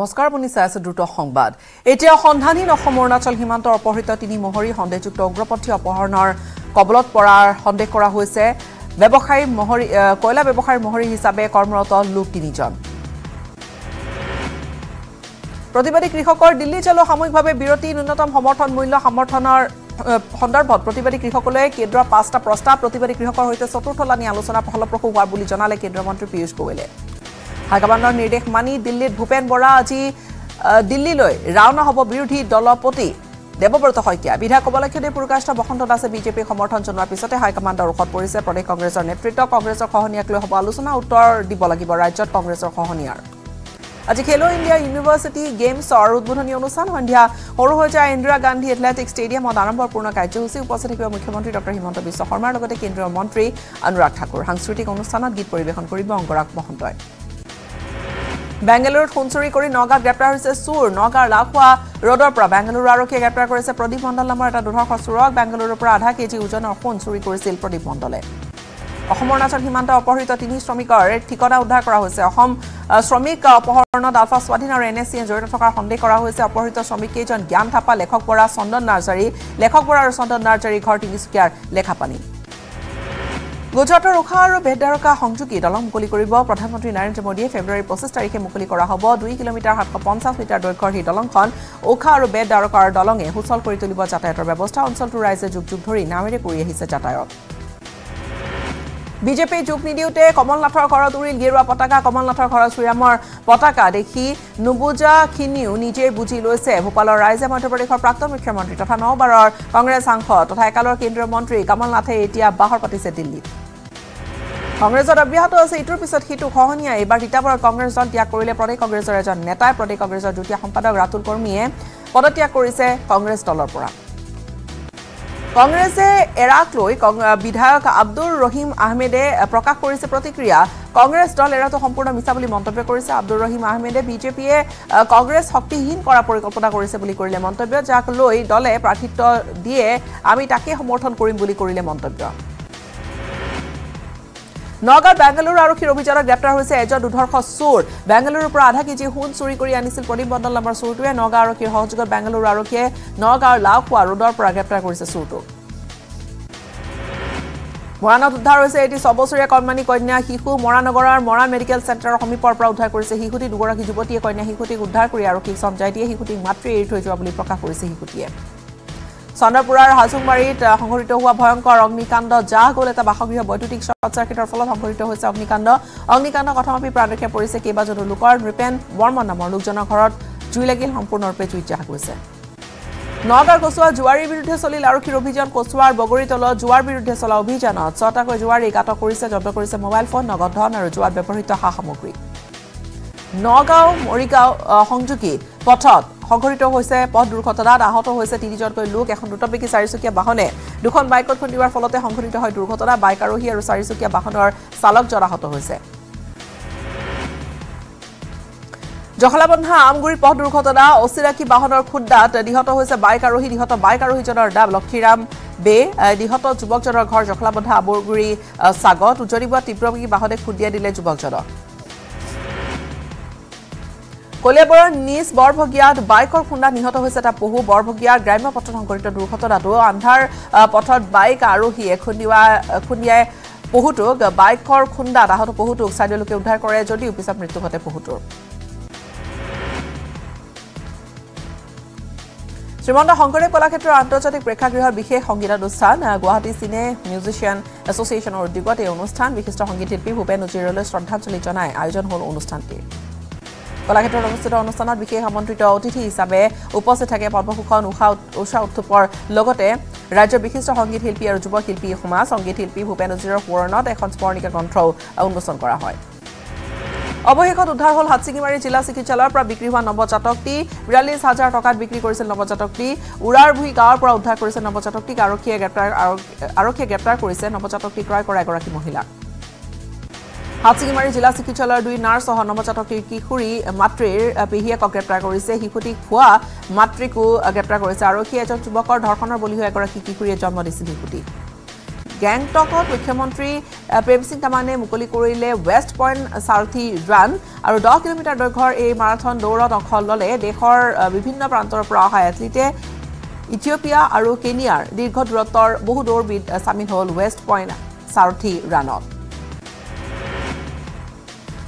নমস্কাৰ আপুনি চাই আছে দ্ৰুত সংবাদ এতিয়া সন্ধানী অৰুণাচল হিমান্ত অপহৃত তিনি মহৰি সন্দেহযুক্ত অগ্ৰপথী অপহৰণৰ কবলত পৰাৰ সন্দেহ কৰা হৈছে ব্যৱসায়ী মহৰি কয়লা ব্যৱসায়ী মহৰি হিচাপে কৰ্মৰত লোক তিনিজন প্ৰতিবাদী কৃষকৰ দিল্লী চলো সাময়িকভাৱে বিৰতি ন্যূনতম সমৰ্থন মূল্য সমৰ্থনৰ সন্দৰ্ভত প্ৰতিবাদী কৃষকলৈ কেন্দ্ৰৰ পাঁচটা প্ৰস্তাৱ প্ৰতিবাদী কৃষকৰ সৈতে চতুৰ্থলানি আলোচনা ফলপ্ৰসূ হোৱাৰ বুলি জনালে কেন্দ্ৰ মন্ত্ৰী পীয়ুষ গোৱেলে হাইকমাণ্ডৰ নিৰ্দেশ মানি দিল্লীত ভূপেন বৰা আজি দিল্লীলৈ ৰাওনা হ'ব বিৰোধী দলপতি দেৱব্ৰত শইকীয়া বিধায়ক কবলাক্ষদে প্ৰকাশিত বসন্ত দাসে বিজেপি সমৰ্থন জনোৱাৰ পিছতে হাইকমাণ্ডৰ ওখত পৰিছে প্ৰদেশ কংগ্ৰেছৰ নেতৃত্ব কংগ্ৰেছৰ খহনীয়াক লৈ হ'ব আলোচনা উত্তৰ দিব লাগিব ৰাজ্যত কংগ্ৰেছৰ খহনীয়াৰ আজি খেলো ইন্ডিয়া ইউনিভাৰ্সিটি গেমছৰ উদ্বোধনী অনুষ্ঠান সন্ধ্যা হৰুহজা ইন্দিৰা গান্ধী এথলেটিক ষ্টেডিয়ামত আৰম্ভপূৰ্ণ কাৰ্যসূচী উপস্থিত থাকিব মুখ্যমন্ত্ৰী ডক্টৰ হিমন্ত বিশ্ব শৰ্মাৰ লগতে কেন্দ্ৰীয় মন্ত্ৰী অনুৰাগ ঠাকুৰ সাংস্কৃতিক অনুষ্ঠানত গীত পৰিৱেশন কৰিব অংগৰাগ মহন্তই বেংগালুৰুত খুনচুৰি কৰি নগাঁৱত গ্ৰেপ্তাৰ হৈছে চোৰ নগাঁৱৰ লাখুৱা ৰোডৰ পৰা বেংগালুৰু আৰক্ষীয়ে গ্ৰেপ্তাৰ কৰিছে প্ৰদীপ মণ্ডল নামৰ এটা দুৰ্ধৰ্ষ চোৰক বেংগালুৰুৰ পৰা আধা কেজি ওজনৰ সোণ চুৰি কৰিছিল প্ৰদীপ মণ্ডলে অৰুণাচল হিমান্ত অপহৃত তিনি শ্ৰমিকৰ ঠিকনা উদ্ধাৰ কৰা হৈছে অসম শ্ৰমিক অপহৰণত আলফা স্বাধীন আৰু এনএছচিয়ে জড়িত থকাৰ সন্দেহ কৰা হৈছে অপহৃত শ্ৰমিককেইজন জ্ঞান থাপা লেখক বৰা চন্দন নাৰ্জাৰী লেখক বৰা আৰু চন্দন নাৰ্জাৰী ঘৰ তিনিচুকীয়াৰ লেখাপানী গুজৰাটৰ উখা আৰু বেদৰকা সংযোগী দলং মুকলি কৰিব প্ৰধানমন্ত্ৰী নৰেন্দ্ৰ মোদীয়ে ফেব্ৰুৱাৰী ২৫ তাৰিখে মুকলি কৰা হ'ব ২ কিলোমিটাৰ ৭৫০ মিটাৰ দৈৰ্ঘ্যৰ এই দলংখন উখা আৰু বেদৰকাৰ দলঙে সুচল কৰি তুলিব যাতায়াতৰ ব্যৱস্থা অঞ্চলটোৰ ৰাইজে যুগ যুগ ধৰি নামেৰে কৰি আহিছে যাতায়াত বিজেপি যোগ নিদিওঁতে কমলনাথৰ ঘৰত উৰিল গেৰুৱা পতাকা কমলনাথৰ ঘৰত শ্ৰীৰামৰ পতাকা দেখি নুবুজাখিনিও নিজে বুজি লৈছে ভূপালৰ ৰাইজে মধ্যপ্ৰদেশৰ প্ৰাক্তন মুখ্যমন্ত্ৰী তথা নওবাৰৰ কংগ্ৰেছ সাংসদ তথা একালৰ কেন্দ্ৰীয় মন্ত্ৰী কমলনাথে এতিয়া বাহৰ পাতিছে দিল্লীত কংগ্ৰেছত অব্যাহত আছে ইটোৰ পিছত সিটো খহনীয়া এইবাৰ তিতাবৰত কংগ্ৰেছ দল ত্যাগ কৰিলে প্ৰদেশ কংগ্ৰেছৰ এজন নেতাই প্ৰদেশ কংগ্ৰেছৰ যুটীয়া সম্পাদক ৰাতুল কৰ্মীয়ে পদত্যাগ কৰিছে কংগ্ৰেছ দলৰ পৰা কংগ্ৰেছে এৰাক লৈ বিধায়ক আব্দুল ৰহিম আহমেদে প্ৰকাশ কৰিছে প্ৰতিক্ৰিয়া কংগ্ৰেছ দল এৰাটো সম্পূৰ্ণ মিছা বুলি মন্তব্য কৰিছে আব্দুল ৰহিম আহমেদে বিজেপিয়ে কংগ্ৰেছ শক্তিহীন কৰা পৰিকল্পনা কৰিছে বুলি কৰিলে মন্তব্য যাক লৈ দলে প্ৰাৰ্থিত্ব দিয়ে আমি তাকে সমৰ্থন কৰিম বুলি কৰিলে মন্তব্য নগাঁও বেংগালুৰু আৰক্ষীৰ অভিযানত গ্ৰেপ্তাৰ হৈছে এজন দুৰ্ধৰ্ষ চোৰ বেংগালুৰুৰ পৰা আধা কেজি সোণ চুৰি কৰি আনিছিল প্ৰদীপ মণ্ডল নামৰ চোৰটোৱে নগাঁও আৰক্ষীৰ সহযোগত বেংগালুৰু আৰক্ষীয়ে নগাঁৱৰ লাওখোৱা ৰোডৰ পৰা গ্ৰেপ্তাৰ কৰিছে চোৰটোক মৰাণত উদ্ধাৰ হৈছে এটি ৬ বছৰীয়া কণমানি কন্যা শিশু মৰাণনগৰৰ মৰাণ মেডিকেল চেণ্টাৰৰ সমীপৰ পৰা উদ্ধাৰ কৰিছে শিশুটি দুগৰাকী যুৱতীয়ে কন্যা শিশুটিক উদ্ধাৰ কৰি আৰক্ষীক চমজাই দিয়ে শিশুটিক মাতৃয়ে এৰি থৈ যোৱা বুলি প্ৰকাশ কৰিছে শিশুটিয়ে চন্দ্ৰপুৰৰ হাজুংবাৰীত সংঘটিত হোৱা ভয়ংকৰ অগ্নিকাণ্ড যাহ গ'ল এটা বাসগৃহ বৈদ্যুতিক শৰ্ট চাৰ্কিটৰ ফলত সংঘটিত হৈছে অগ্নিকাণ্ড ঘটনাপি প্ৰাণৰক্ষা পৰিছে কেইবাজনো লোকৰ নৃপেন বৰ্মন নামৰ লোকজনৰ ঘৰত জুই লাগিল সম্পূৰ্ণৰূপে জুই জাহ গৈছে নগাঁৱৰ কচুৱা জুৱাৰীৰ বিৰুদ্ধে চলিল আৰক্ষীৰ অভিযান কচুৱাৰ বগৰী তলত জুৱাৰ বিৰুদ্ধে চলা অভিযানত ৬টাকৈ জুৱাৰীক আটক কৰিছে জব্দ কৰিছে মোবাইল ফোন নগদ ধন আৰু জুৱাত ব্যৱহৃত সা সামগ্ৰী নগাঁও মৰিগাঁও সংযোগী পথত সংঘটিত হৈছে পথ দুৰ্ঘটনাত আহত হৈছে ৩জনকৈ লোক এখন দ্ৰুতবেগী চাৰিচকীয়া বাহনে দুখন বাইকত খুন্দিওৱাৰ ফলতে সংঘটিত হয় দুৰ্ঘটনা বাইক আৰোহী আৰু চাৰিচকীয়া বাহনৰ চালকজন আহত হৈছে জখলাবন্ধা আমগুৰি পথ দুৰ্ঘটনা অচিনাকি বাহনৰ খুন্দাত নিহত হৈছে বাইক আৰোহীজনৰ নাম লক্ষীৰাম বে নিহত যুৱকজনৰ ঘৰ জখলাবন্ধা আমগুৰি সাগত উজনি বোৱা তীব্ৰবেগী বাহনে খুন্দিয়াই দিলে যুৱকজনক কলিয়াবৰৰ নিজ বৰভগীয়াত বাইকৰ খুন্দাত নিহত হৈছে এটা পহু বৰভগীয়াৰ গ্ৰাম্য পথত সংঘটিত দুৰ্ঘটনাটো আন্ধাৰ পথত বাইক আৰোহীয়ে খুন্দিয়াই পহুটোক বাইকৰ খুন্দাত আহত পহুটোক চাৰিওলোকে উদ্ধাৰ কৰে যদিও পিছত মৃত্যু ঘটে পহুটোৰ শ্ৰীমন্ত শংকৰদেৱ কলাক্ষেত্ৰৰ আন্তৰ্জাতিক প্ৰেক্ষাগৃহৰ বিশেষ সংগীতানুষ্ঠান গুৱাহাটী চিনে মিউজিচিয়ান এছ'চিয়েশ্যনৰ উদ্যোগত এই অনুষ্ঠান বিশিষ্ট সংগীতশিল্পী ভূপেন নজিৰলৈ শ্ৰদ্ধাঞ্জলি জনাই আয়োজন হ'ল অনুষ্ঠানটিৰ কলাক্ষেত্ৰত অনুষ্ঠিত অনুষ্ঠানত বিশেষ আমন্ত্ৰিত অতিথি হিচাপে উপস্থিত থাকে পদ্মভূষণ উষা উত্থুপৰ লগতে ৰাজ্যৰ বিশিষ্ট সংগীত শিল্পী আৰু যুৱ শিল্পী সমাজ সংগীত শিল্পী ভূপেন নজিৰৰ সোঁৱৰণত এখন স্মৰণিকা গ্ৰন্থও উন্মোচন কৰা হয় অৱশেষত উদ্ধাৰ হ'ল হাটশিঙিমাৰী জিলা চিকিৎসালয়ৰ পৰা বিক্ৰী হোৱা নৱজাতকটি ৪২,০০০ টকাত বিক্ৰী কৰিছিল নৱজাতকটি উৰাৰভূই গাঁৱৰ পৰা উদ্ধাৰ কৰিছে নৱজাতকটিক আৰক্ষীয়ে গ্ৰেপ্তাৰ কৰিছে নৱজাতকটি ক্ৰয় কৰা এগৰাকী মহিলাক হাটশিঙিমাৰী জিলা চিকিৎসালয়ৰ 2 নাৰ্ছসহ নৱজাতকটিৰ কিশোৰী মাতৃৰ পেহীয়েকক গ্ৰেপ্তাৰ কৰিছে শিশুটিক খোৱা মাতৃকো গ্ৰেপ্তাৰ কৰিছে আৰক্ষীয়ে এজন যুৱকৰ ধৰ্ষণৰ বলি হৈ এগৰাকী কিশোৰীয়ে জন্ম দিছিল শিশুটিক গেংটকত মুখ্যমন্ত্ৰী প্ৰেম সিং তামানে মুকলি কৰিলে ওয়েস্ট পয়েন্ট সাৰথি ৰান আৰু 10 কিলোমিটাৰ দৈৰ্ঘ্যৰ এই মাৰাথন দৌৰত অংশ ললে দেশৰ বিভিন্ন প্ৰান্তৰ পৰা অহা এথলিটে ইথিওপিয়া আৰু কেনিয়াৰ দীৰ্ঘ দূৰত্বৰ বহু দৌৰবিদ সামিল হল ওয়েস্ট পয়েন্ট সাৰথি ৰানত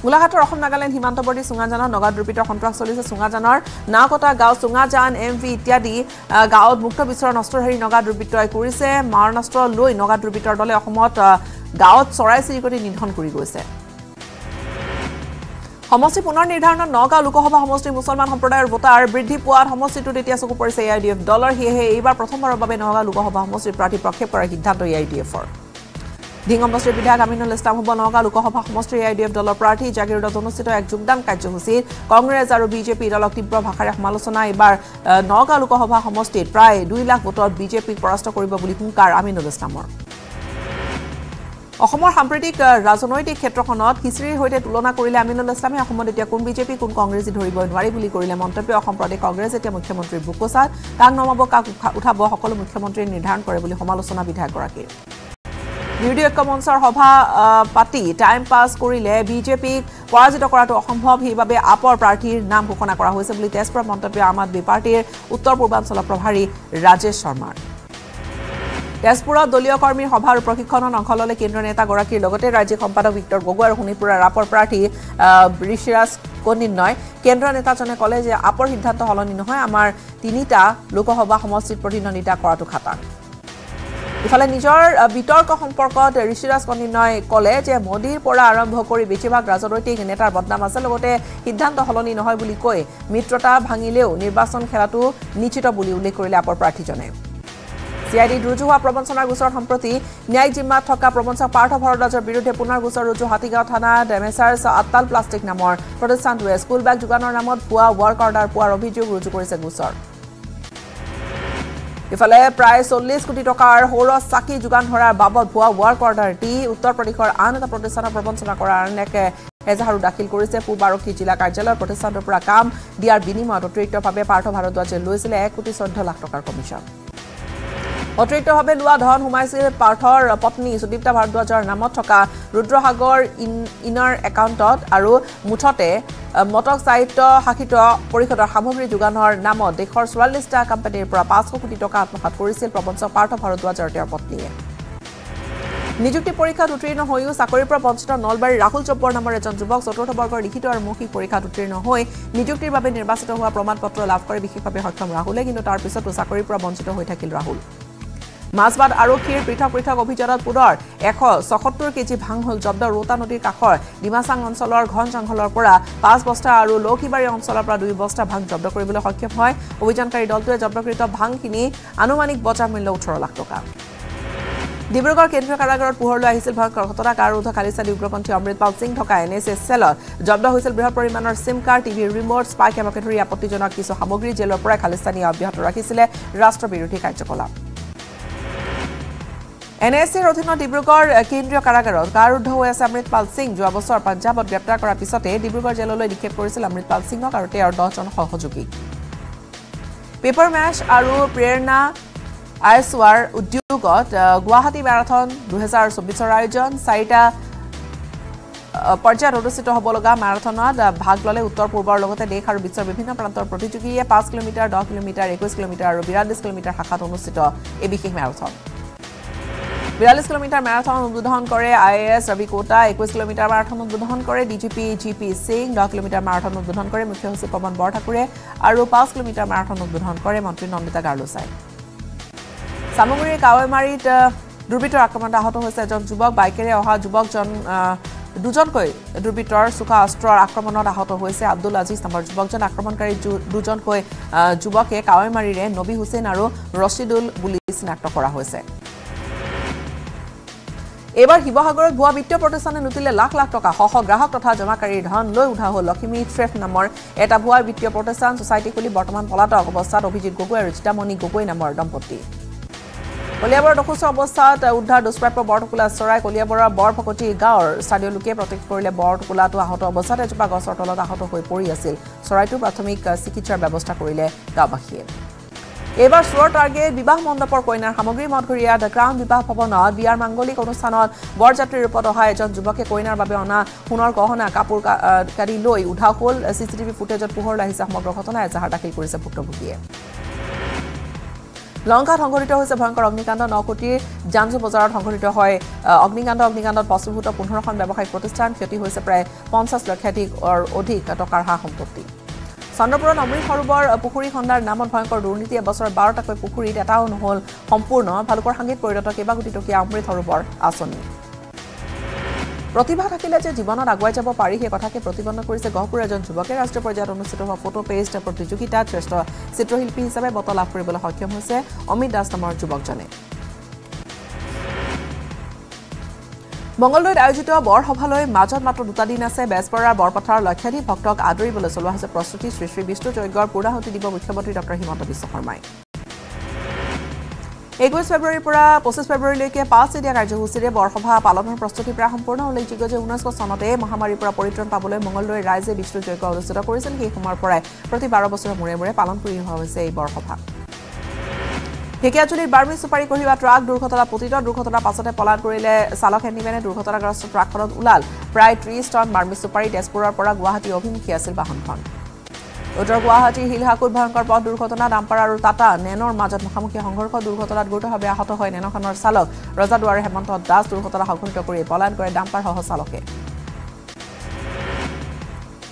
গোলাঘাটৰ অসম নাগালেণ্ড হিমান্তবৰ্তী চুঙাজানৰ নগাঁৱত ৰূপিত সন্ত্ৰাস চলিছে চুঙাজানৰ নাওকটা গাঁও চুঙাজান এমভি ইত্যাদি গাঁৱত মুক্ত বিচৰণ অস্ত্ৰধাৰী নগাঁৱত ৰূপিতই কৰিছে মাৰণাস্ত্ৰ লৈ নগাঁৱত ৰূপিতৰ দলে অসমত গাঁৱত চৰাই চিৰিকটি নিধন কৰি গৈছে সমষ্টি পুনৰ নিৰ্ধাৰণত নগাঁও লোকসভা সমষ্টি মুছলমান সম্প্ৰদায়ৰ ভোটাৰ বৃদ্ধি পোৱাত সমষ্টিটোত এতিয়া চকু পৰিছে AIDF দলৰ সেয়েহে এইবাৰ প্ৰথমবাৰৰ বাবে নগাঁও লোকসভা সমষ্টিৰ প্ৰাৰ্থী প্ৰক্ষেপ কৰাৰ সিদ্ধান্ত AIDFৰ ডিংগমস্ত্ৰীৰ বিধায়ক আমিনুল ইছলাম হ'ব নগাঁও লোকসভা সমষ্টিৰ AIDF দলৰ প্ৰাৰ্থী জাগিৰোডত অনুষ্ঠিত এক যোগদান কাৰ্যসূচীত কংগ্ৰেছ আৰু বিজেপি দলক তীব্ৰ ভাষাৰে সমালোচনা এইবাৰ নগাঁও লোকসভা সমষ্টিত প্ৰায় 2 লাখ ভোটত বিজেপিক পৰাস্ত কৰিব বুলি হুংকাৰ আমিনুল ইছলামৰ অসমৰ সাম্প্ৰতিক ৰাজনৈতিক ক্ষেত্ৰখনত কিছৰিৰ হৈতে তুলনা কৰিলে আমিনুল ইছলামে অসমত এতিয়া কোন বিজেপি কোন কংগ্ৰেছী ধৰিব নোৱাৰি বুলি কৰিলে মন্তব্য অসম প্ৰদেশ কংগ্ৰেছ এতিয়া মুখ্যমন্ত্ৰীৰ বুকোচাত কাক নমাব কাক উঠাব সকলো মুখ্যমন্ত্ৰীয়ে নিৰ্ধাৰণ কৰে বুলি সমালোচনা বিধায়কগৰাকীৰ ভিডিও কমনছৰ সভা পাতি টাইম পাস কৰিলে বিজেপিক পৰাজিত কৰাটো অসম্ভৱ হিবাবে আপৰ প্ৰাৰ্থীৰ নাম ঘোষণা কৰা হৈছে বুলি তেজপুৰ মন্তব্য আম আদমি পাৰ্টিৰ উত্তৰ পূৰ্বাঞ্চল প্ৰভাৰী ৰাজেশ শৰ্মাৰ তেজপুৰত দলীয় কৰ্মীৰ সভাৰ প্ৰশিক্ষণত অংশ ললে কেন্দ্ৰীয় নেতাগৰাকীৰ লগতে ৰাজ্যিক সম্পাদক ভিক্টৰ গগৈ আৰু শোণিতপুৰৰ আপৰ প্ৰাৰ্থী ঋষিৰাজ কনিৰ্ণয় কেন্দ্ৰীয় নেতাজনে ক'লে যে আপৰ সিদ্ধান্ত সলনি নহয় আমাৰ 3টা লোকসভা সমষ্টিত প্ৰতিদ্বন্দ্বিতা কৰাটো খাটাং ইফালে নিজৰ বিতৰ্ক সম্পৰ্কত ঋষিৰাজ কনিৰ্ণয় ক'লে যে মোদীৰ পৰা আৰম্ভ কৰি বেছিভাগ ৰাজনৈতিক নেতাৰ বদনাম আছে লগতে সিদ্ধান্ত সলনি নহয় বুলি কৈ মিত্ৰতা ভাঙিলেও নিৰ্বাচন খেলাটো নিশ্চিত বুলি উল্লেখ কৰিলে আপৰ প্ৰাৰ্থীজনে CID ৰুজু হোৱা প্ৰবঞ্চনাৰ গোচৰ সম্প্ৰতি ন্যায়িক জিম্মাত থকা প্ৰবঞ্চক পাৰ্থ ভৰদ্বাজৰ বিৰুদ্ধে পুনৰ গোচৰ ৰুজু হাতীগাঁও থানাত মেছাৰ্ছ আট্টাল প্লাষ্টিক নামৰ প্ৰতিষ্ঠানটোৱে স্কুল বেগ যোগানৰ নামত ভুৱা ৱৰ্ক অৰ্ডাৰ পোৱাৰ অভিযোগ ৰুজু কৰিছে গোচৰ ইফালে প্ৰায় 40 কোটি টকাৰ সৌৰ চাকি যোগান ধৰাৰ বাবদ ভুৱা ৱৰ্ক অৰ্ডাৰ দি উত্তৰ প্ৰদেশৰ আন এটা প্ৰতিষ্ঠানৰ প্ৰবঞ্চনা কৰাৰ আনকে এজাহাৰো দাখিল কৰিছে পূব আৰক্ষী জিলা কাৰ্যালয়ৰ প্ৰতিষ্ঠানটোৰ পৰা কাম দিয়াৰ বিনিময়ত অতিৰিক্তভাৱে পাৰ্থ ভৰদ্বাজে লৈছিলে 1 কোটি 14 লাখ টকাৰ কমিছন অতিৰিক্তভাৱে লোৱা ধন হুমাইছিল পাৰ্থৰ পত্নী সুদীপ্তা ভাৰদ্বাজৰ নামত থকা ৰুদ্ৰসাগৰ ইনাৰ একাউণ্টত আৰু মুঠতে মটক সাহিত্য শাসিত পৰিষদৰ সামগ্ৰী যোগানৰ নামত দেশৰ 44টা কোম্পানীৰ পৰা 500 কোটি টকা আত্মসাৎ কৰিছিল প্ৰবঞ্চক পাৰ্থ ভাৰদ্বাজৰ তেওঁৰ পত্নীয়ে নিযুক্তি পৰীক্ষাত উত্তীৰ্ণ হৈও চাকৰিৰ পৰা বঞ্চিত নলবাৰীৰ ৰাহুল চব্বৰ নামৰ এজন যুৱক চতুৰ্থ বৰ্গৰ লিখিত আৰু মৌখিক পৰীক্ষাত উত্তীৰ্ণ হৈ নিযুক্তিৰ বাবে নিৰ্বাচিত হোৱা প্ৰমাণপত্ৰ লাভ কৰি বিশেষভাৱে সক্ষম ৰাহুলে কিন্তু তাৰ পিছতো চাকৰিৰ পৰা বঞ্চিত হৈ থাকিল ৰাহুল মাজবাদ আৰক্ষীৰ পৃথক পৃথক অভিযানত পুনৰ 176 কেজি ভাংহল জব্দ ৰোতা নদীৰ কাষৰ ডিমাচাং অঞ্চলৰ ঘন জংঘলৰ পৰা 5 বস্তা আৰু লৌকিবাৰী অঞ্চলৰ পৰা 2 বস্তা ভাং জব্দ কৰিবলৈ সক্ষম হয় অভিযানকাৰী দলটোৱে জব্দকৃত ভাংখিনি আনুমানিক বজাৰ মূল্য 18 লাখ টকা ডিব্ৰুগড় কেন্দ্ৰীয় কাৰাগাৰত পোহৰলৈ আহিছিল ভয়ংকৰ ঘটনা কাৰুধ খালিস্তানী উগ্ৰপন্থী অমৃতপাল সিং থকা NSS চেলত জব্দ হৈছিল বৃহৎ পৰিমাণৰ SIM card TV remote spy কেমেৰাকে ধৰি আপত্তিজনক কিছু সামগ্ৰী জেলৰ পৰা খালিস্তানীয়ে অব্যাহত ৰাখিছিলে ৰাষ্ট্ৰবিৰোধী কাৰ্যকলাপ NSSৰ অধীনত ডিব্ৰুগড় কেন্দ্ৰীয় কাৰাগাৰত কাৰুদ্ধ হৈ আছে অমৃতপাল সিং যোৱা বছৰ পাঞ্জাবত গ্ৰেপ্তাৰ কৰাৰ পিছতে ডিব্ৰুগড় জেললৈ নিক্ষেপ কৰিছিল অমৃতপাল সিংক আৰু তেওঁৰ 10জন সহযোগী পেপাৰ ম্যাশ আৰু প্ৰেৰণা আইছৱাৰ উদ্যোগত গুৱাহাটী ম্যাৰাথন 2024ৰ আয়োজন 4টা পৰ্যায়ত অনুষ্ঠিত হ'ব লগা ম্যাৰাথনত ভাগ ল'লে উত্তৰ পূৰ্বৰ লগতে দেশ আৰু বিশ্বৰ বিভিন্ন প্ৰান্তৰ প্ৰতিযোগীয়ে 5 কিলোমিটাৰ 10 কিলোমিটাৰ 21 কিলোমিটাৰ আৰু 42 কিলোমিটাৰ শাখাত অনুষ্ঠিত এই বিশেষ ম্যাৰাথন 42 কিলোমিটার ম্যারাথন উদ্বোধন করে IAS Ravi Kota 21 kilometre marathon উদ্বোধন করে DGP GP Singh 10 kilometre marathon উদ্বোধন করে মুখ্য সচিব পবন বৰঠাকুৰে আৰু 5 কিলোমিটাৰ ম্যাৰাথন উদ্বোধন কৰে মন্ত্ৰী নন্দিতা গাৰ্লোচাই সামগ্ৰীৰ কাৱৈমাৰীত দুৰ্বৃত্তৰ আক্ৰমণত আহত হৈছে এজন যুৱক বাইকেৰে অহা যুৱকজন দুজনকৈ দুৰ্বৃত্তৰ চুকা অস্ত্ৰৰ আক্ৰমণত আহত হৈছে আব্দুল আজিজ নামৰ যুৱকজন আক্ৰমণকাৰী দুজনকৈ যুৱকে কাৱৈমাৰীৰে নবী হুছেইন আৰু ৰছিদুল বুলি চিনাক্ত কৰা হৈছে এবাৰ শিৱসাগৰত ভুৱা বিত্তীয় প্ৰতিষ্ঠানে লুটিলে লাখ লাখ টকা সহ গ্ৰাহক তথা জমাকাৰীৰ ধন লৈ উঠা হ'ল লক্ষ্মী ট্ৰেফ নামৰ এটা ভুৱা বিত্তীয় প্ৰতিষ্ঠান সোসাইটি খুলি বৰ্তমান পলাতক অৱস্থাত অভিজিত গগৈ আৰু জিতামণি গগৈ নামৰ দম্পতি কলিয়াবৰৰ দখুচৰ অৱস্থাত উদ্ধাৰ দুষ্প্ৰাপ্য বৰটোকোলা চৰাই কলিয়াবৰৰ বৰফকটি গাঁৱৰ স্থানীয় লোকে প্ৰত্যক্ষ কৰিলে বৰটোকোলাটো আহত অৱস্থাত এজোপা গছৰ তলত আহত হৈ পৰি আছিল চৰাইটো প্ৰাথমিক চিকিৎসাৰ ব্যৱস্থা কৰিলে গাঁওবাসীয়ে এবাৰ সুৰ টাৰ্গেট বিবাহ মণ্ডপৰ কইনাৰ সামগ্ৰী মধুৰিয়া দা ক্ৰাউন বিবাহ ভৱনত বিয়াৰ মাংগলিক অনুষ্ঠানত বৰযাত্ৰীৰ ওপৰত অহা এজন যুৱকে কইনাৰ বাবে অনা সোণৰ গহনা কাপোৰ কাৰি লৈ উঠা হ'ল সিসিটিভি ফুটেজত পোহৰ লাগিছে সমগ্ৰ ঘটনা এজাহাৰ দাখিল কৰিছে ভুক্তভোগীয়ে লংকাত সংঘটিত হৈছে ভয়ংকৰ অগ্নিকাণ্ড 9 কোটি জাঞ্জু বজাৰত সংঘটিত হয় অগ্নিকাণ্ডত পশ্চিমভূত 15খন ব্যৱসায়িক প্ৰতিষ্ঠান ক্ষতি হৈছে প্ৰায় 50 লক্ষাধিকৰ অধিক টকাৰ হা সম্পত্তি Sonderpur Amrit Harubar Pukuri Honda Naman Pankor Duniti Basar Bartako Pukuri at Town Hall Hampurna, Palkor Hangit Korata Kebakuti Amrit Harubar Asoni. Protiba Kilaja Jibana Aguajabo Pari Kotake Protibana Kuris Gopuran Chubaker as to project on the set of a photo paste for the Juki Touch Resto, Citro Hill Pins of a bottle of Pribble Hockey Hose, Omid Dastamar Jubokjane. Mongoloid Ajito, Borhopaloi, Major Matu Dutadina, Bespora, Borpatar, Lakati, Poktok, Adri, Bulasola has a prostitute, Sri Bistro, Joygor, Pura, Hotibo, which about it after him on the Bissohormai. Egos February Pura, Possess February Lake, Passi, and Ajahusiri, Borhopa, Palam, Prostitute, Prahampurno, Legigo, Unesco, Sonate, Mahamari, Propolitan, Pablo, Mongoloid, Rise, Bistro, Joygor, Sotaporis, and Hikumar Pore, Proti Barabos, Mure, Palampuri, Hose, Borhopa. Actually, Barmy Supari Kohiba track, Durkota Potito, Durkota Pasata Polar Gorilla, Salak and even a Durkota Grasso track for Ulal, Pride Trees on Barmy Supari, Despora, Pora, Guahati, Opin, Kiasil Bahampon. Utter Guahati, Hilhaku, Bankar, Durkota, Dampara, Tata, Nenor, Majat Mohamuki, Hongorko, Durkota, Guta, Habahoto, Nenokan or Salok, Rosa Dwar Hamanto, Das, Durkota, Hakuntokuri, Poland, Gore, Dampar, Hoho Saloke.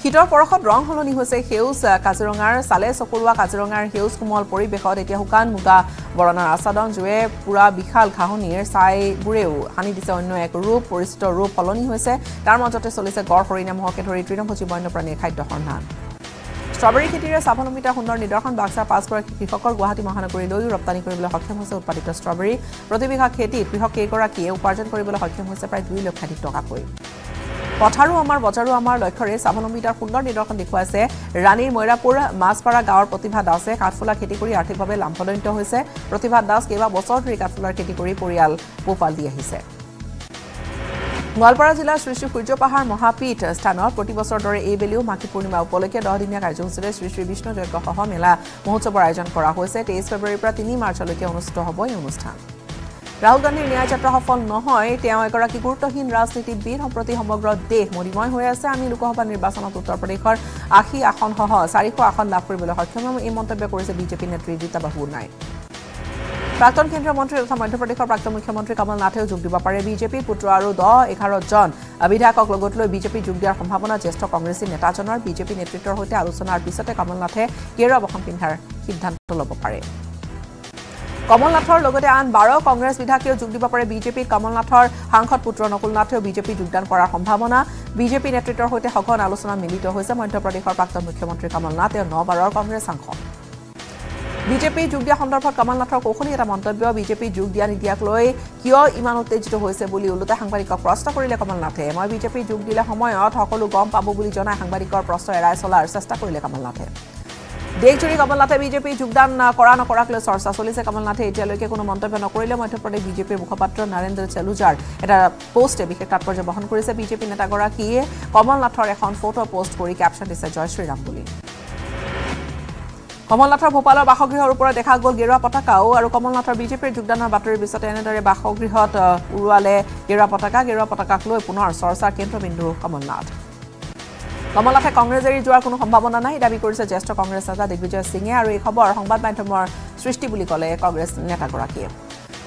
Hitor Porhot, Rong Holoni Jose Hills, Kazirongar, Sales, Okurwa, Kazirongar Hills, Kumal Pori, Behot, Etiahukan, Muga, Borona Asadon, Jue, Pura, Bihal, Kahonir, Sai, Bureu, Hani Disonek, Ru, Puristo, Ru, Poloni Jose, Darmotote Solis, a Gor for Inam Hocket, Retreat, Hochibon, Prane, Kaito Honhan. Strawberry Kitty, Saponumita Hundor, Nidorhan, Baxa, Passport, Kikokor, Guati Mahanakurido, Raptani Kuribula Hokim Hose, Patita Strawberry, Rotibika Katie, Pihok Koraki, Parjan Kuribula Hokim Hose, Pride Wheel of Katitokapui. Botaru Amar, Lokore, Savanometer, Hundon, Nidok and the Quase, Rani Moirapur, Maspara Gaur, Protiba Dase, Katfula category, Artibabe, Lampodon to Hose, Protiba Das gave a Bosotri Katfula category, Purial, Bopal de Hise. Walpara Zilla, Sri Kujo Pahar, Mohapit, Stanor, Protibosor, Abelu, Makipurima, Polaka, Dodinia, Jose, Sri Vishnu, Jokohomila, Motoborajan, Korahose, Taste February Pratini, Marchalokianos Tohoboy, Mustan. Rahul Gandhi ন্যায় যাত্রা সফল নহয় তেওঁ একৰাকী গুৰুত্বহীন ৰাজনীতিবিদ সম্প্ৰতি সমগ্ৰ দেশ মৰিময় হৈ আছে আমি লোকসভা নিৰ্বাচনত উত্তৰ প্ৰদেশৰ 80 আসন সহ 400 আসন লাভ কৰিবলৈ সক্ষম হ'ম এই মন্তব্য কৰিছে বিজেপি নেত্ৰী ৰীতা বাহুনাই প্ৰাক্তন কেন্দ্ৰীয় মন্ত্ৰী তথা মধ্যপ্ৰদেশৰ প্ৰাক্তন মুখ্যমন্ত্ৰী কমল নাথেও যোগ দিব পাৰে বিজেপিৰ পুত্ৰ আৰু 10-11 জন বিধায়কক লগত লৈ বিজেপি যোগ দিয়াৰ সম্ভাৱনা জ্যেষ্ঠ কংগ্ৰেছী নেতাজনৰ বিজেপি নেতৃত্বৰ সৈতে আলোচনাৰ পিছতে কমল নাথে কেৰ অৱসৰ পিন্ধাৰ সিদ্ধান্ত ল'ব পাৰে Kamalnathar logote an 12 Congress vidhakeo jog diba pare BJP Kamalnathar Hangsad putra Nakulnatheo BJP jogdan korar sombhabona BJP netritor hoite hogon alochona milito hoise Madhya Pradeshor prakton mukhyamantri Kamalnath e 9 barar Congress Hangsad BJP jogdia sandarbhat Kamalnathor kokhoni eta montobyo BJP jogdia nidiak loi kiyo iman uttejito hoise boli ulota hangbarikor proshno korile Kamalnathe moi BJP jog dile samoyot hokolu gom pabo boli jona hangbarikor proshno erai solar chesta korile Kamalnathe Dekjuri Kamalnathe BJP Jugdan Kora Nokora Kle Sorsa Solise Kamalnathe Etialeke Kono Montobyo Nokorile Madhya Pradesh BJP Mukhapatra Narendra Chalujar eta post e bikhet tatporjo bohon korise BJP neta gorakiye Kamalnathor ekhon photo post kori caption dise Joy Shri Ram boli Kamalnathor Bhopalor Bahoghihor upor dekha gol Gerua Pataka aru Kamalnathor BJP Jugdanar batori bisote enedore Bahoghihot uruale Gerua Pataka loi punor Sorsa kentrobindu Kamalnath কমলাকে কংগ্ৰেছৰ যোৱাৰ কোনো সম্ভাৱনা নাই দাবী কৰিছে জ্যেষ্ঠ কংগ্ৰেছ নেতা দিগ্বিজয় সিঙে আৰু এই খবৰ সংবাদ মাধ্যমৰ সৃষ্টি বুলি ক'লে কংগ্ৰেছ নেতাগৰাকীয়ে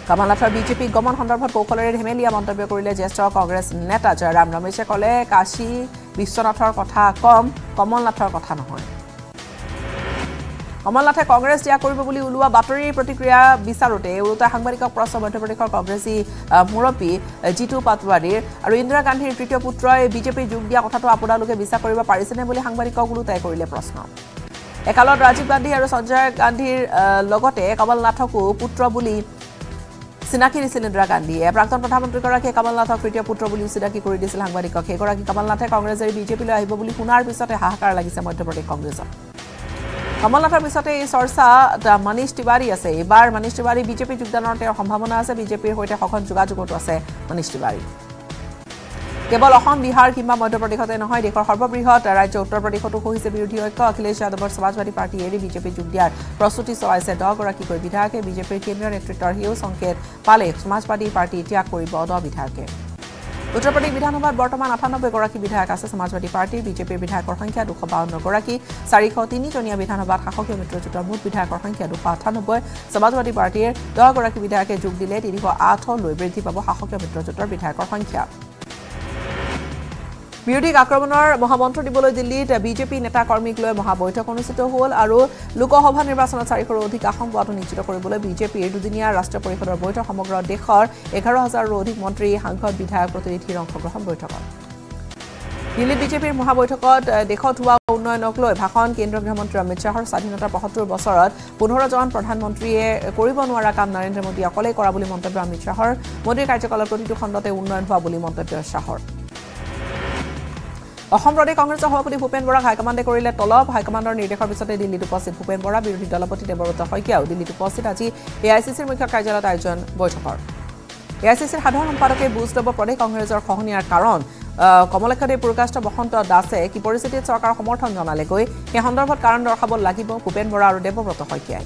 কমলাথৰ বিজেপি গমন সন্দৰ্ভত কৌশলৰে ধেমেলিয়া মন্তব্য কৰিলে জ্যেষ্ঠ কংগ্ৰেছ নেতা জয়ৰাম ৰমেশে ক'লে কাশী বিশ্বনাথৰ কথা কম কমলাথৰ কথা নহয় কমলাথে কংগ্ৰেছ দিয়া কৰিব বুলি উলুৱা বাতৰিৰ প্ৰতিক্ৰিয়া বিচাৰোতে উৰুতা সাংবাদিকক প্ৰশ্ন মধ্যপ্ৰদেশৰ কংগ্ৰেছী মুৰপি জিতু পাটৱাৰীৰ আৰু ইন্দিৰা গান্ধীৰ তৃতীয় পুত্ৰই বিজেপি যোগ দিয়া কথাটো আপোনালোকে বিচাৰ কৰিব পাৰিছেনে বুলি সাংবাদিকক উলুতাই কৰিলে প্ৰশ্ন একালত ৰাজীৱ গান্ধী আৰু সঞ্জয় গান্ধীৰ লগতে কমলনাথকো পুত্ৰ বুলি চিনাকি দিছিল ইন্দিৰা গান্ধীয়ে প্ৰাক্তন প্ৰধানমন্ত্ৰী গৰাকী কমলনাথক তৃতীয় পুত্ৰ বুলি চিনাকি কৰি দিছিল সাংবাদিকক গৰাকী কমলনাথে কংগ্ৰেছৰ বিজেপিলৈ আহিব বুলি শুনাৰ পিছতে হাহাকাৰ লাগিছে মধ্যপ্ৰদেশ কংগ্ৰেছত কমলনাথৰ পিছতে এই চৰ্চা মনীষ তিৱাৰী আছে এবাৰ মনীষ তিৱাৰী বিজেপি যোগদানৰ সম্ভাৱনা আছে বিজেপিৰ সৈতে সঘন যোগাযোগত আছে মনীষ তিৱাৰী কেবল অসম বিহাৰ কিংবা মধ্যপ্ৰদেশতে নহয় দেশৰ সৰ্ববৃহৎ ৰাজ্য উত্তৰ প্ৰদেশতো হৈছে বিৰোধী ঐক্য অখিলেশ যাদৱৰ সমাজবাদী পাৰ্টি এৰি বিজেপি যোগ দিয়াৰ প্ৰস্তুতি চলাইছে দহগৰাকীকৈ বিধায়কে বিজেপিৰ কেন্দ্ৰীয় নেতৃত্বৰ হিউ সংকেত পালে সমাজবাদী পাৰ্টি ত্যাগ কৰিব দহ বিধায়কে उत्तर प्रदेश विधानसभा वर्तमान 98 गराकी विधायक আছে समाजवादी पार्टी बीजेपी विधायকৰ সংখ্যা 252 গৰাকী 403 জনীয়া বিধানসভাত শাসকীয় মিত্ৰজোঁটৰ মুঠ বিধায়কৰ সংখ্যা 298 समाजवादी पार्टीৰ 10 গৰাকী বিধায়কে যোগ দিলে 308 লৈ বৃদ্ধি পাব শাসকীয় মিত্ৰজোঁটৰ বিধায়কৰ সংখ্যা বিৰোধীক আক্ৰমণৰ মহামন্ত্ৰ দিবলৈ দিল্লীত বিজেপি নেতা কৰ্মীক লৈ মহা বৈঠক অনুষ্ঠিত হ'ল আৰু লোকসভা নিৰ্বাচনত 400ৰ অধিক আসন পোৱাটো নিশ্চিত কৰিবলৈ বিজেপিৰ দুদিনীয়া ৰাষ্ট্ৰীয় পৰিষদৰ বৈঠক সমগ্ৰ দেশৰ 11000ৰো অধিক মন্ত্ৰী সাংসদ বিধায়ক প্ৰতিনিধিৰ অংশগ্ৰহণ বৈঠকত দিল্লী বিজেপিৰ মহা বৈঠকত দেশত হোৱা উন্নয়নক লৈ ভাষণ কেন্দ্ৰীয় গৃহমন্ত্ৰী অমিত শাহৰ স্বাধীনতা ৭৫ বছৰত ১৫জন প্ৰধানমন্ত্ৰীয়ে কৰিব নোৱাৰা কাম নৰেন্দ্ৰ মোদী অকলে কৰা বুলি মন্তব্য অমিত শাহৰ মোদীৰ কাৰ্যকালৰ প্ৰতিটো খণ্ডতে উন্নয়ন হোৱা বুলি মন্তব্য শাহৰ অসম প্ৰদেশ কংগ্ৰেছৰ সভাপতি ভূপেন বৰাক হাইকমাণ্ডে কৰিলে তলব হাইকমাণ্ডৰ নিৰ্দেশৰ পিছতে দিল্লীত উপস্থিত ভূপেন বৰা বিৰোধী দলপতি দেৱব্ৰত শইকীয়াও দিল্লীত উপস্থিত আজি এআইচিচিৰ মুখ্য কাৰ্যালয়ত আয়োজন বৈঠকৰ এআইচিচিৰ সাধাৰণ সম্পাদকে বুজ ল'ব প্ৰদেশ কংগ্ৰেছৰ খহনীয়াৰ কাৰণ কমলাক্ষদেৱ প্ৰকাশিত বসন্ত দাসে কি পৰিস্থিতিত চৰকাৰৰ সমৰ্থন জনালেকৈ এই সন্দৰ্ভত কাৰণ দৰ্শাব লাগিব ভূপেন বৰা আৰু দেৱব্ৰত শইকীয়াই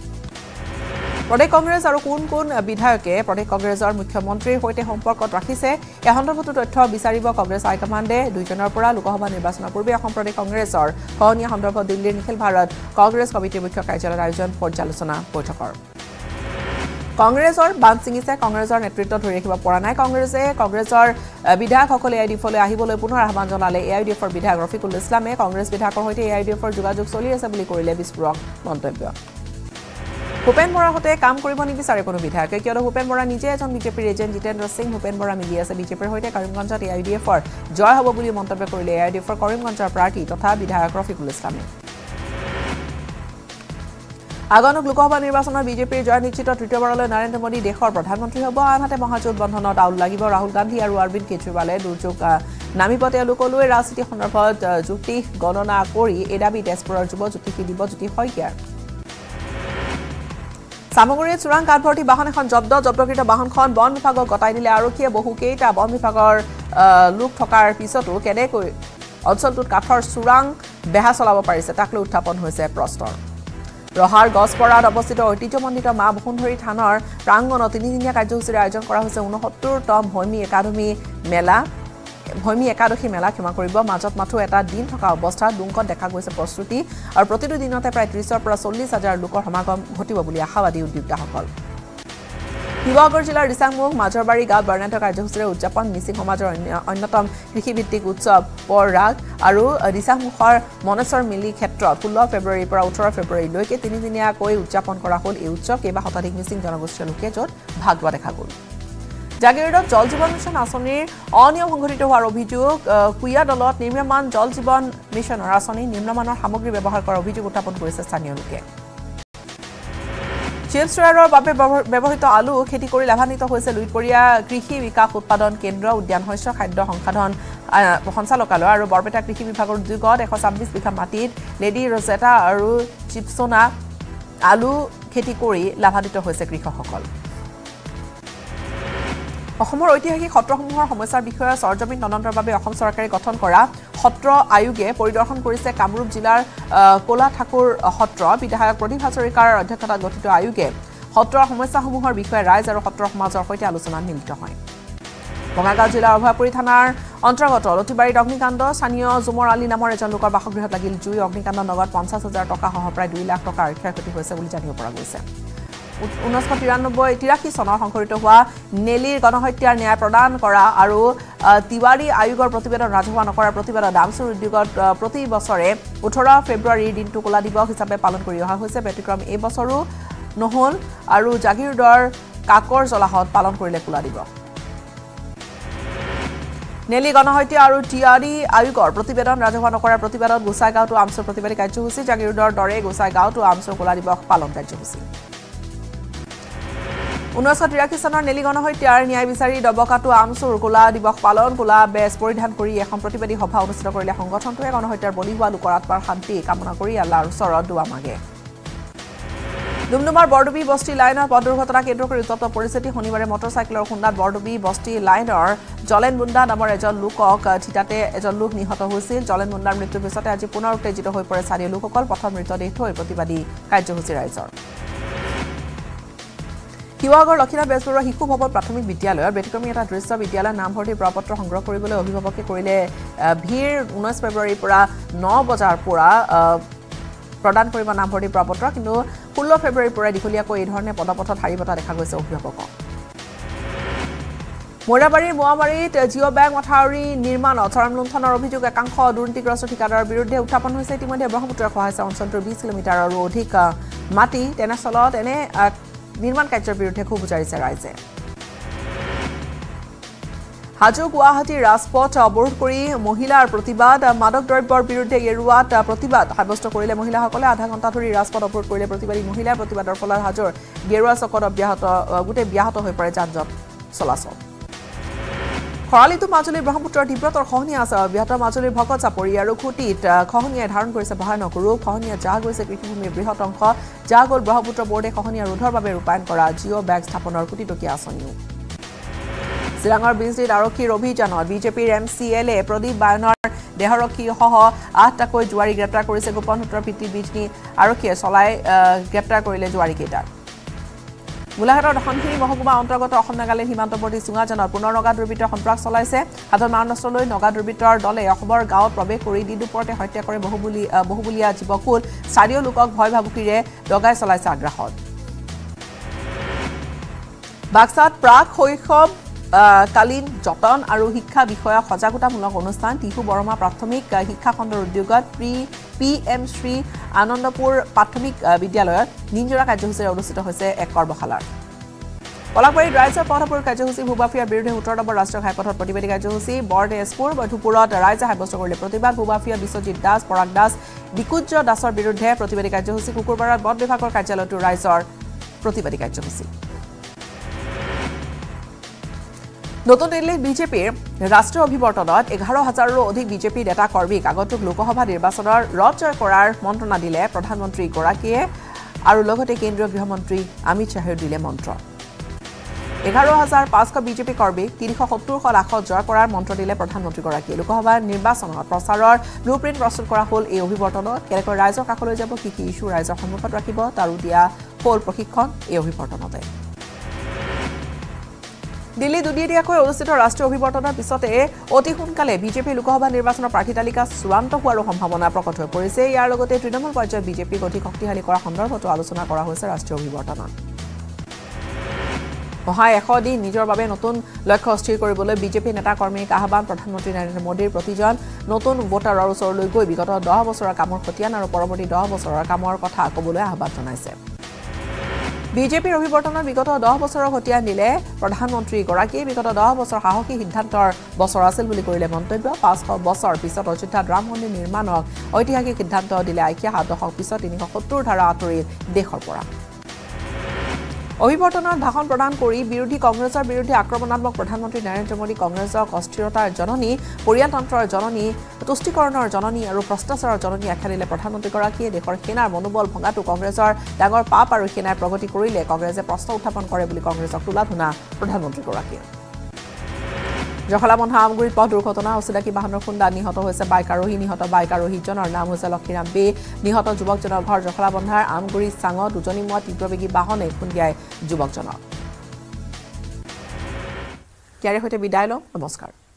प्रदेश कांग्रेस और कौन विधायके प्रदेश कांग्रेसर मुख्यमंत्री सहित सम्पर्क राखिसे ए सन्दर्भत तथ्य विचारिब कांग्रेस हाईकमाण्डे दुइजনৰ পৰা লোকসভা নিৰ্বাচনৰ পূৰ্বে অসম প্ৰদেশ কংগ্ৰেছৰ খহনীয়া সন্দৰ্ভত দিল্লীৰ নিখিল ভাৰত কংগ্ৰেছ কমিটিৰ মুখ্য কাৰ্যালয়ত আয়োজন পৰ্যালোচনা বৈঠকৰ কংগ্ৰেছৰ বান সিঙিছে কংগ্ৰেছৰ নেতৃত্ব ধৰি ৰাখিব পৰা নাই কংগ্ৰেছে কংগ্ৰেছৰ বিধায়কসকলে এআইডিএফলৈ আহিবলৈ পুনৰ আহ্বান জনালে এআইডিএফৰ বিধায়ক ৰফিকুল ইছলামে কংগ্ৰেছ বিধায়কৰ সৈতে এআইডিএফৰ যোগাযোগ চলি আছে বুলি কৰিলে বিস্ফোৰক মন্তব্য ভূপেন বৰাৰ সৈতে কাম কৰিব নিবিচাৰে কোনো বিধায়কে কিয়নো ভূপেন বৰা নিজে এজন বিজেপিৰ এজেণ্ট জিতেন্দ্ৰ সিং ভূপেন বৰা মিলি আছে বিজেপিৰ সৈতে কৰিমগঞ্জত এআইডিএফৰ জয় হ'ব বুলি মন্তব্য কৰিলে এআইডিএফৰ কৰিমগঞ্জৰ প্ৰাৰ্থী তথা বিধায়ক ৰফিকুল ইছলামে আগন্তুক লোকসভা নিৰ্বাচনত বিজেপিৰ জয় নিশ্চিত তৃতীয়বাৰলৈ নৰেন্দ্ৰ মোদী দেশৰ প্ৰধানমন্ত্ৰী হ'ব আনহাতে মহাজোঁট বন্ধনত আউল লাগিব ৰাহুল গান্ধী আৰু অৰবিন্দ কেজৰিৱালে দুৰ্যোগ নামিব তেওঁলোকলৈ ৰাজনীতি সন্দৰ্ভত যুক্তি গণনা কৰি এই দাবী তেজপুৰৰ যুৱ যুৱতী দিৱজ্যোতি শইকীয়াৰ সামগ্ৰীৰ চোৰাং কাঠভৰ্তি বাহন এখন জব্দকৃত বাহনখন বন বিভাগক গতাই দিলে আৰক্ষীয়ে বহুকেইটা বন বিভাগৰ লোক থকাৰ পিছতো কেনেকৈ অঞ্চলটোত কাঠৰ চোৰাং বেহা চলাব পাৰিছে তাক লৈ উত্থাপন হৈছে প্ৰশ্ন ৰহাৰ গছপৰাত অৱস্থিত ঐতিহ্যমণ্ডিত মা বসুন্ধৰী থানৰ প্ৰাংগণত তিনিদিনীয়া কাৰ্যসূচীৰে আয়োজন কৰা হৈছে ৬৯তম ভৈমী একাদশী মেলা মাজত মাথো এটা দিন থকা অৱস্থাত দুংকত দেখা গৈছে প্ৰস্তুতি আৰু প্ৰতিটো দিনতে প্ৰায় ৩০-৪০ হাজাৰ লোকৰ সমাগম ঘটিব বুলি আশাবাদী উদ্যোক্তাসকল শিৱসাগৰ জিলাৰ ৰিচাংমুখ মাজৰবাৰী গাঁৱত বৰ্ণাঢ্য কাৰ্যসূচীৰে উদযাপন মিচিং সমাজৰ অন্যতম কৃষিভিত্তিক উৎসৱ পৰৰাগ আৰু ৰিচাংমুখৰ মনেশ্বৰ মিলি ক্ষেত্ৰত ১৬ ফেব্ৰুৱাৰীৰ পৰা ১৮ ফেব্ৰুৱাৰীলৈকে তিনিদিনীয়াকৈ উদযাপন কৰা হ'ল এই উৎসৱ কেইবা শতাধিক মিচিং জনগোষ্ঠীৰ লোকে য'ত ভাগ লোৱা দেখা গ'ল জাগীৰোডত জল জীৱন মিছন আঁচনিৰ অনিয়ম সংঘটিত হোৱাৰ অভিযোগ কুইয়া দলত নিম্নমান জল জীৱন মিছনৰ আঁচনি নিম্নমানৰ সামগ্ৰী ব্যৱহাৰ কৰাৰ অভিযোগ উত্থাপন কৰিছে স্থানীয় লোকে চিলচৰাৰৰ বাবে ব্যৱহৃত আলু খেতি কৰি লাভান্বিত হৈছে লুইতপৰীয়া কৃষি বিকাশ উৎপাদন কেন্দ্ৰ উদ্যান শস্য খাদ্য সংসাধন সঞ্চালকালয় আৰু বৰপেটা কৃষি বিভাগৰ উদ্যোগত ১২৬ বিঘা মাটিত লেডি ৰজেটা আৰু চিপচোনা আলু খেতি কৰি লাভান্বিত হৈছে কৃষকসকল অসমৰ ঐতিহাসিক সত্ৰসমূহৰ সমস্যাৰ বিষয়ে সৰজমিন তদন্তৰ বাবে অসম চৰকাৰে গঠন কৰা সত্ৰ আয়োগে পৰিদৰ্শন কৰিছে কামৰূপ জিলাৰ কোলা ঠাকুৰ সত্ৰ বিধায়ক প্ৰদীপ হাজৰিকাৰ অধ্যক্ষতাত গঠিত আয়োগে সত্ৰৰ সমস্যাসমূহৰ বিষয়ে ৰাইজ আৰু সত্ৰ সমাজৰ সৈতে আলোচনাত মিলিত হয় বঙাইগাঁও জিলাৰ অভয়াপুৰী থানাৰ অন্তৰ্গত লতিবাৰীত অগ্নিকাণ্ড স্থানীয় জুমৰ আলী নামৰ এজন লোকৰ বাসগৃহত লাগিল জুই অগ্নিকাণ্ড নগদ ৫০,০০০ টকাসহ প্ৰায় ২ লাখ টকাৰ ক্ষয় ক্ষতি হৈছে বুলি জানিব পৰা গৈছে ১৯৮৩ চনৰ সংঘটিত হোৱা নেলিৰ গণহত্যাৰ ন্যায় প্ৰদান কৰা আৰু তিৱাৰী আয়োগৰ প্ৰতিবেদন ৰাজহুৱা নকৰাৰ প্ৰতিবাদত আমচুৰ উদ্যোগত প্ৰতি বছৰে ১৮ ফেব্ৰুৱাৰীৰ দিনটো কলা দিৱস হিচাপে পালন কৰি অহা হৈছে ব্যতিক্ৰম এই বছৰো নহ'ল আৰু জাগীৰোডৰ কাকৰ জলাহত পালন কৰিলে কলা দিৱস নেলি গণহত্যা আৰু টিআৰডি আয়োগৰ প্ৰতিবেদন ৰাজহুৱা নকৰাৰ প্ৰতিবাদত গোসাইগাঁৱতো আমচুৰ প্ৰতিবাদী কাৰ্যসূচী জাগীৰোডৰ দৰে গোসাইগাঁৱতো আমচুৰ কলা দিৱস পালন কাৰ্যসূচী ১৯৮৩ চনৰ নেলি গণহত্যাৰ ন্যায় বিচাৰি দবকাটো আমচুৰ কোলা দিৱস পালন কোলা বেজ পৰিধান কৰি এখন প্ৰতিবাদী সভা অনুষ্ঠিত কৰিলে সংগঠনটোৱে গণহত্যাৰ বলি হোৱা লোকৰ আত্মাৰ শান্তি কামনা কৰি আল্লাহৰ ওচৰত দুৱা মাগে ডুমডুমাৰ বৰডুবি বস্তি লাইনৰ পথ দুৰ্ঘটনা কেন্দ্ৰ কৰি উত্তপ্ত পৰিস্থিতি শনিবাৰে মটৰসাইকেলৰ খুন্দাত বৰডুবি বস্তি লাইনৰ জলেন মুণ্ডা নামৰ এজন লোকক ঠিতাতে এজন লোক নিহত হৈছিল জলেন মুণ্ডাৰ মৃত্যুৰ পিছতে আজি পুনৰ উত্তেজিত হৈ পৰে স্থানীয় লোকসকল প্ৰথম মৃতদেহটো প্ৰতিবাদী কাৰ্যসূচী ৰাইজৰ কিৱাগৰ লক্ষীনাথ বেজবৰুৱা শিশু ভৱন প্ৰাথমিক বিদ্যালয়ৰ ব্যতিক্ৰমী এটা দৃশ্য বিদ্যালয়ৰ নামভৰ্তি প্ৰপত্ৰ সংগ্ৰহ কৰিবলৈ অভিভাৱকে কৰিলে ভিৰ 19 ফেব্ৰুৱাৰীৰ পৰা 9 বজাৰ পৰা প্ৰদান কৰিব নামভৰ্তি প্ৰপত্ৰ কিন্তু 16 ফেব্ৰুৱাৰীৰ পৰা দিখলিয়াকৈ এই ধৰণে পদপথত হাৰিবতা দেখা গৈছে অভিভাৱকক মোৰাবাৰীৰ মোৱাবাৰীত জিঅ' বেংক মথাউৰি নিৰ্মাণত চৰমলুণ্ঠনৰ অভিযোগ একাংশ দুৰ্নীতিগ্ৰস্ত ঠিকাদাৰৰ বিৰুদ্ধে উত্থাপন হৈছে ইতিমধ্যে ব্ৰহ্মপুত্ৰৰ সহায়ত অঞ্চলটোৰ 20 কিলোমিটাৰৰ অধিক মাটি তেনেস্থলত এনে নিৰ্মাণ কাৰ্যৰ বিৰুদ্ধে খুব উজাৰিছে ৰাইজে হাজো গুৱাহাটী ৰাজপথ অৱৰোধ কৰি মহিলাৰ প্ৰতিবাদ মাদক দ্ৰব্যৰ বিৰুদ্ধে এৰুৱাত প্ৰতিবাদ সাব্যস্ত কৰিলে মহিলাসকলে আধা ঘণ্টা ধৰি ৰাজপথ অৱৰোধ কৰিলে প্ৰতিবাদী মহিলাৰ প্ৰতিবাদৰ ফলত হাজোৰ গেৰুৱা চকত ব্যাহত হৈ পৰে যানজট চলাচল খৰালিটো মাজুলীৰ ব্ৰহ্মপুত্ৰৰ তীব্ৰতৰ খহনীয়া আছে অব্যাহত মাজুলীৰ ভকত চাপৰি আৰু খুটিত খহনীয়াই ধাৰণ কৰিছে ভয়ানক ৰূপ খহনীয়া যা গৈছে কৃষিভূমিৰ বৃহৎ অংশ যা গ'ল ব্ৰহ্মপুত্ৰ বৰ্ডে খহনীয়া ৰোধৰ বাবে ৰূপায়ণ কৰা জিঅ' বেংক স্থাপনৰ কোটিটকীয়া আঁচনিও চিৰাঙৰ বিজলীত আৰক্ষীৰ অভিযানত বিজেপিৰ M C L A Pradip বায়নৰ দেহৰক্ষীসহ 8টাকৈ জুৱাৰী গ্ৰেপ্তাৰ কৰিছে গোপন সূত্ৰৰ ভিত্তিত বিজনী আৰক্ষীয়ে চলাই গ্ৰেপ্তাৰ কৰিলে জুৱাৰীকেইটাক গোলাঘাটৰ দখনখিনি মহকুমা অন্তৰ্গত অসম নাগালেণ্ড সীমান্তৱৰ্তী চুঙাজানত পুনৰ নগা দুৰ্বৃত্তৰ সম্প্ৰক চলাইছে হাতত মাৰণাস্ত্ৰ লৈ নগা দুৰ্বৃত্তৰ দলে অসমৰ গাঁৱত প্ৰৱেশ কৰি দিনদুপৰতে হত্যা কৰে বহুবুলীয়া জীৱকুল স্থানীয় লোকক ভয় ভাবুকিৰে দগাই চলাইছে আগ্ৰাসন বাক্সাত প্ৰাক শৈশৱ কালীন যতন আৰু শিক্ষা বিষয়ক সজাগতামূলক অনুষ্ঠান টিহু বৰমা প্ৰাথমিক শিক্ষা খণ্ডৰ উদ্যোগত পি এম শ্ৰী আনন্দপুৰ প্ৰাথমিক বিদ্যালয়ত দিনজোৰা কাৰ্যসূচীৰে অনুষ্ঠিত হৈছে এক কৰ্মশালা পলাকবাৰী ৰাইজৰ পথ অৱৰোধ কাৰ্যসূচী ভূবাফিয়াৰ বিৰুদ্ধে 17 নম্বৰ ৰাষ্ট্ৰীয় ঘাইপথত প্ৰতিবাদী কাৰ্যসূচী বৰতেজপুৰ মধুপুৰত ৰাইজে সাব্যস্ত কৰিলে প্ৰতিবাদ ভূবাফিয়া বিশ্বজিৎ দাস পৰাগ দাস বিকুজ্য দাসৰ বিৰুদ্ধে প্ৰতিবাদী কাৰ্যসূচী কুকুৰপাৰাত বন বিভাগৰ কাৰ্যালয়টো ৰাইজৰ প্ৰতিবাদী কাৰ্যসূচী নতুন দিল্লীত বিজেপিৰ ৰাষ্ট্ৰীয় অভিৱৰ্তনত 11,000ৰো অধিক বিজেপি নেতা কৰ্মীক আগন্তুক লোকসভা নিৰ্বাচনৰ ৰণত জয় কৰাৰ মন্ত্ৰণা দিলে প্ৰধানমন্ত্ৰীগৰাকীয়ে আৰু লগতে কেন্দ্ৰীয় গৃহমন্ত্ৰী অমিত শ্বাহে দিলে মন্ত্ৰ 11,500 বিজেপি কৰ্মীক 370খন আসন জয় কৰাৰ মন্ত্ৰ দিলে প্ৰধানমন্ত্ৰীগৰাকীয়ে লোকসভা নিৰ্বাচনত প্ৰচাৰৰ ব্লুপ্ৰিণ্ট প্ৰস্তুত কৰা হ'ল এই অভিৱৰ্তনত কেনেকৈ ৰাইজৰ কাষলৈ যাব কি ইস্যু ৰাইজৰ সন্মুখত ৰাখিব তাৰো দিয়া হ'ল প্ৰশিক্ষণ এই অভিৱৰ্তনতে দিল্লী দুদিনীয়াকৈ অনুষ্ঠিত ৰাষ্ট্ৰীয় অভিৱৰ্তনৰ পিছতে অতি সোনকালে বিজেপি লোকসভা নিৰ্বাচনৰ প্ৰাৰ্থী তালিকা চূড়ান্ত হোৱাৰ সম্ভাৱনা প্ৰকট হৈ পৰিছে ইয়াৰ লগতে তৃণমূল পৰ্যায়ত বিজেপিক অধিক শক্তিশালী কৰা সন্দৰ্ভতো আলোচনা কৰা হৈছে ৰাষ্ট্ৰীয় অভিৱৰ্তনত অহা 100 দিন নিজৰ বাবে নতুন লক্ষ্য স্থিৰ কৰিবলৈ বিজেপি নেতা কৰ্মীক আহ্বান প্ৰধানমন্ত্ৰী নৰেন্দ্ৰ মোদীৰ প্ৰতিজন নতুন ভোটাৰৰ ওচৰলৈ গৈ বিগত 10 বছৰৰ কামৰ খতিয়ান আৰু পৰৱৰ্তী 10 বছৰৰ কামৰ কথা ক'বলৈ আহ্বান জনাইছে বিজেপিৰ অভিৱৰ্তনত বিগত 10 বছৰৰ খতিয়ান দিলে প্ৰধানমন্ত্ৰীগৰাকীয়ে বিগত 10 বছৰ সাহসী সিদ্ধান্তৰ বছৰ আছিল বুলি কৰিলে মন্তব্য 500 বছৰ পিছত অযোধ্যা ৰাম মন্দিৰ নিৰ্মাণক ঐতিহাসিক সিদ্ধান্ত দিলে আইকিয়া 7 দশক পিছত 370 ধাৰা আঁতৰি দেশৰ পৰা অভিৱৰ্তনত ভাষণ প্ৰদান কৰি বিৰোধী কংগ্ৰেছৰ বিৰুদ্ধে আক্ৰমণাত্মক প্ৰধানমন্ত্ৰী নৰেন্দ্ৰ মোদী কংগ্ৰেছক অস্থিৰতাৰ জননী পৰিয়ালতন্ত্ৰৰ জননী তুষ্টিকৰণৰ জননী আৰু ভ্ৰষ্টাচাৰৰ জননী আখ্যানিলে প্ৰধানমন্ত্ৰীগৰাকীয়ে দেশৰ সেনাৰ মনোবল ভঙাটো কংগ্ৰেছৰ ডাঙৰ পাপ আৰু সেনাই প্ৰগতি কৰিলে কংগ্ৰেছে প্ৰশ্ন উত্থাপন কৰে বুলি কংগ্ৰেছক তোলা ধুনা প্ৰধানমন্ত্ৰীগৰাকীয়ে জখলাবন্ধা আমগুৰিত পথ দুৰ্ঘটনা অচিনাকি বাহনৰ খুন্দাত নিহত হৈছে বাইক আৰোহীজনৰ নাম হৈছে লক্ষীৰাম বে নিহত যুৱকজনৰ ঘৰ জখলাবন্ধাৰ আমগুৰি চাঙত দুজনীমুৱা তীব্ৰবেগী বাহনে খুন্দিয়াই যুৱকজনক ইয়াৰে সৈতে বিদায় লওঁ নমস্কাৰ।